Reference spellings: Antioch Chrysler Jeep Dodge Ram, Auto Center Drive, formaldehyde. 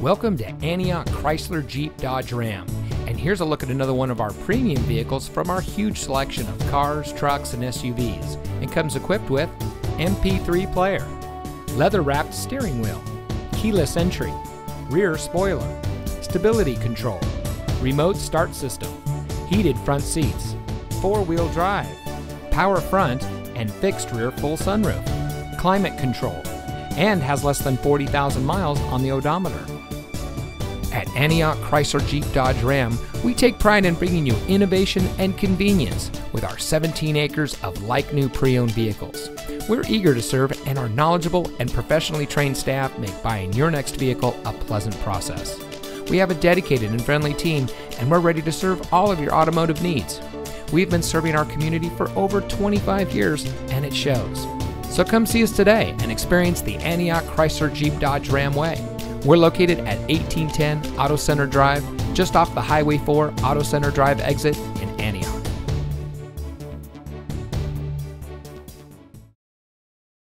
Welcome to Antioch Chrysler Jeep Dodge Ram, and here's a look at another one of our premium vehicles from our huge selection of cars, trucks, and SUVs, and comes equipped with MP3 player, leather-wrapped steering wheel, keyless entry, rear spoiler, stability control, remote start system, heated front seats, four-wheel drive, power front and fixed rear full sunroof, climate control, and has less than 40,000 miles on the odometer. At Antioch Chrysler Jeep Dodge Ram, we take pride in bringing you innovation and convenience with our 17 acres of like-new pre-owned vehicles. We're eager to serve, and our knowledgeable and professionally trained staff make buying your next vehicle a pleasant process. We have a dedicated and friendly team, and we're ready to serve all of your automotive needs. We've been serving our community for over 25 years, and it shows. So come see us today and experience the Antioch Chrysler Jeep Dodge Ram way. We're located at 1810 Auto Center Drive, just off the Highway 4 Auto Center Drive exit in